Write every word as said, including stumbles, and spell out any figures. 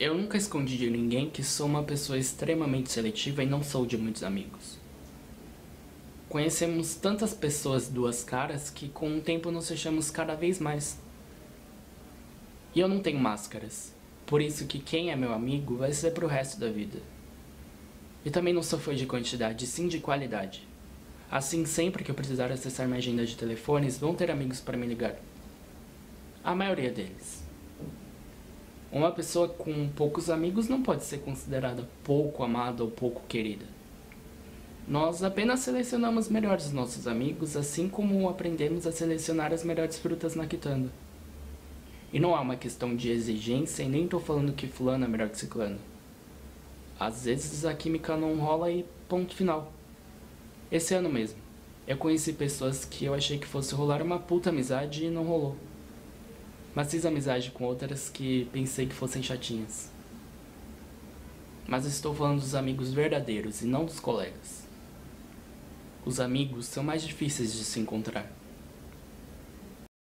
Eu nunca escondi de ninguém que sou uma pessoa extremamente seletiva e não sou de muitos amigos. Conhecemos tantas pessoas duas caras que com o tempo nos fechamos cada vez mais. E eu não tenho máscaras, por isso que quem é meu amigo vai ser pro resto da vida. E também não sou fã de quantidade, sim de qualidade. Assim, sempre que eu precisar acessar minha agenda de telefones, vão ter amigos para me ligar. A maioria deles. Uma pessoa com poucos amigos não pode ser considerada pouco amada ou pouco querida. Nós apenas selecionamos melhor os nossos amigos, assim como aprendemos a selecionar as melhores frutas na quitanda. E não há uma questão de exigência e nem tô falando que fulano é melhor que ciclano. Às vezes a química não rola e ponto final. Esse ano mesmo, eu conheci pessoas que eu achei que fosse rolar uma puta amizade e não rolou. Mas fiz amizade com outras que pensei que fossem chatinhas. Mas estou falando dos amigos verdadeiros e não dos colegas. Os amigos são mais difíceis de se encontrar.